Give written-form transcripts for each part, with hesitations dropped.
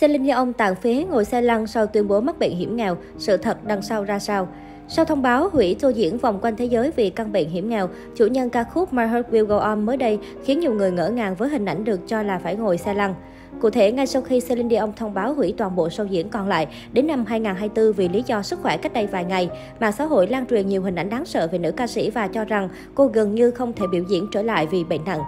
Celine Dion tàn phế ngồi xe lăn sau tuyên bố mắc bệnh hiểm nghèo, sự thật đằng sau ra sao? Sau thông báo hủy tour diễn vòng quanh thế giới vì căn bệnh hiểm nghèo, chủ nhân ca khúc My Heart Will Go On mới đây khiến nhiều người ngỡ ngàng với hình ảnh được cho là phải ngồi xe lăn. Cụ thể, ngay sau khi Celine Dion thông báo hủy toàn bộ show diễn còn lại đến năm 2024 vì lý do sức khỏe cách đây vài ngày, mạng xã hội lan truyền nhiều hình ảnh đáng sợ về nữ ca sĩ và cho rằng cô gần như không thể biểu diễn trở lại vì bệnh nặng.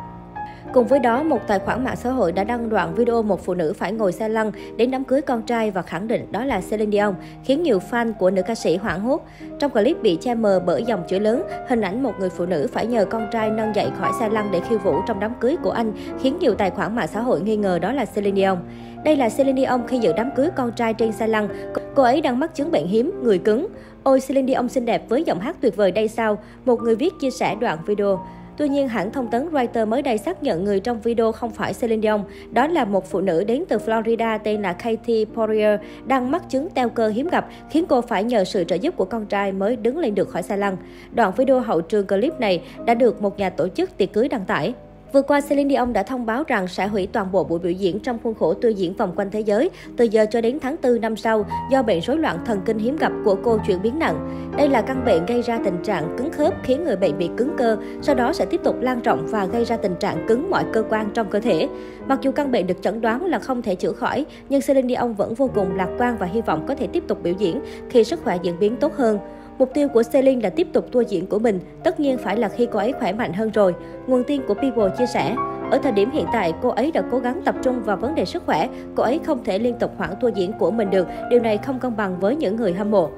Cùng với đó, một tài khoản mạng xã hội đã đăng đoạn video một phụ nữ phải ngồi xe lăn đến đám cưới con trai và khẳng định đó là Celine Dion, khiến nhiều fan của nữ ca sĩ hoảng hốt. Trong clip bị che mờ bởi dòng chữ lớn, hình ảnh một người phụ nữ phải nhờ con trai nâng dậy khỏi xe lăn để khiêu vũ trong đám cưới của anh, khiến nhiều tài khoản mạng xã hội nghi ngờ đó là Celine Dion. Đây là Celine Dion khi dự đám cưới con trai trên xe lăn. Cô ấy đang mắc chứng bệnh hiếm, người cứng. Ôi Celine Dion xinh đẹp với giọng hát tuyệt vời đây sao, một người viết chia sẻ đoạn video. Tuy nhiên, hãng thông tấn Reuters mới đây xác nhận người trong video không phải Celine Dion, đó là một phụ nữ đến từ Florida tên là Katie Poirier đang mắc chứng teo cơ hiếm gặp, khiến cô phải nhờ sự trợ giúp của con trai mới đứng lên được khỏi xe lăn. Đoạn video hậu trường clip này đã được một nhà tổ chức tiệc cưới đăng tải. Vừa qua, Celine Dion đã thông báo rằng sẽ hủy toàn bộ buổi biểu diễn trong khuôn khổ tour diễn vòng quanh thế giới từ giờ cho đến tháng 4 năm sau do bệnh rối loạn thần kinh hiếm gặp của cô chuyển biến nặng. Đây là căn bệnh gây ra tình trạng cứng khớp khiến người bệnh bị cứng cơ, sau đó sẽ tiếp tục lan rộng và gây ra tình trạng cứng mọi cơ quan trong cơ thể. Mặc dù căn bệnh được chẩn đoán là không thể chữa khỏi, nhưng Celine Dion vẫn vô cùng lạc quan và hy vọng có thể tiếp tục biểu diễn khi sức khỏe diễn biến tốt hơn. Mục tiêu của Celine là tiếp tục tour diễn của mình, tất nhiên phải là khi cô ấy khỏe mạnh hơn rồi, nguồn tin của People chia sẻ. Ở thời điểm hiện tại, cô ấy đã cố gắng tập trung vào vấn đề sức khỏe, cô ấy không thể liên tục hoãn tour diễn của mình được, điều này không công bằng với những người hâm mộ.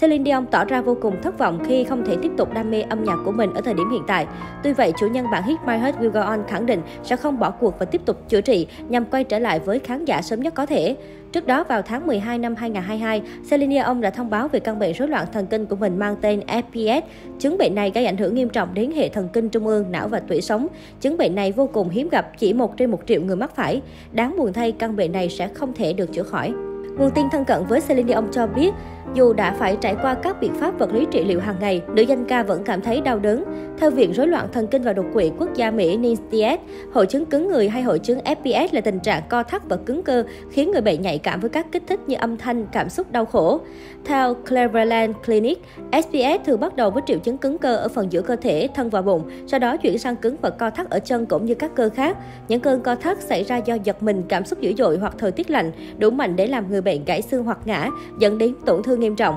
Celine Dion tỏ ra vô cùng thất vọng khi không thể tiếp tục đam mê âm nhạc của mình ở thời điểm hiện tại. Tuy vậy, chủ nhân bản hit My Heart Will Go On khẳng định sẽ không bỏ cuộc và tiếp tục chữa trị nhằm quay trở lại với khán giả sớm nhất có thể. Trước đó, vào tháng 12 năm 2022, Celine Dion đã thông báo về căn bệnh rối loạn thần kinh của mình mang tên SPS. Chứng bệnh này gây ảnh hưởng nghiêm trọng đến hệ thần kinh trung ương, não và tủy sống. Chứng bệnh này vô cùng hiếm gặp, chỉ 1 trên 1 triệu người mắc phải. Đáng buồn thay, căn bệnh này sẽ không thể được chữa khỏi. Nguồn tin thân cận với Celine Dion cho biết, dù đã phải trải qua các biện pháp vật lý trị liệu hàng ngày, nữ danh ca vẫn cảm thấy đau đớn. Theo Viện Rối loạn Thần kinh và Đột quỵ Quốc gia Mỹ NINDS, hội chứng cứng người hay hội chứng FPS là tình trạng co thắt và cứng cơ khiến người bệnh nhạy cảm với các kích thích như âm thanh, cảm xúc đau khổ. Theo Cleveland Clinic, SPS thường bắt đầu với triệu chứng cứng cơ ở phần giữa cơ thể, thân và bụng, sau đó chuyển sang cứng và co thắt ở chân cũng như các cơ khác. Những cơn co thắt xảy ra do giật mình, cảm xúc dữ dội hoặc thời tiết lạnh đủ mạnh để làm người bệnh gãy xương hoặc ngã, dẫn đến tổn thương nghiêm trọng.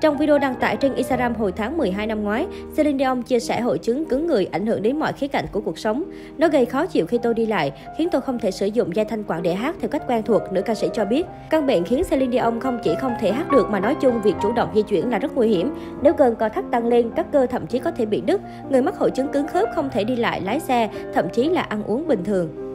Trong video đăng tải trên Instagram hồi tháng 12 năm ngoái, Celine Dion chia sẻ hội chứng cứng người ảnh hưởng đến mọi khía cạnh của cuộc sống. Nó gây khó chịu khi tôi đi lại, khiến tôi không thể sử dụng dây thanh quản để hát theo cách quen thuộc, nữ ca sĩ cho biết. Căn bệnh khiến Celine Dion không chỉ không thể hát được mà nói chung việc chủ động di chuyển là rất nguy hiểm. Nếu cơn co thắt tăng lên, các cơ thậm chí có thể bị đứt. Người mắc hội chứng cứng khớp không thể đi lại, lái xe, thậm chí là ăn uống bình thường.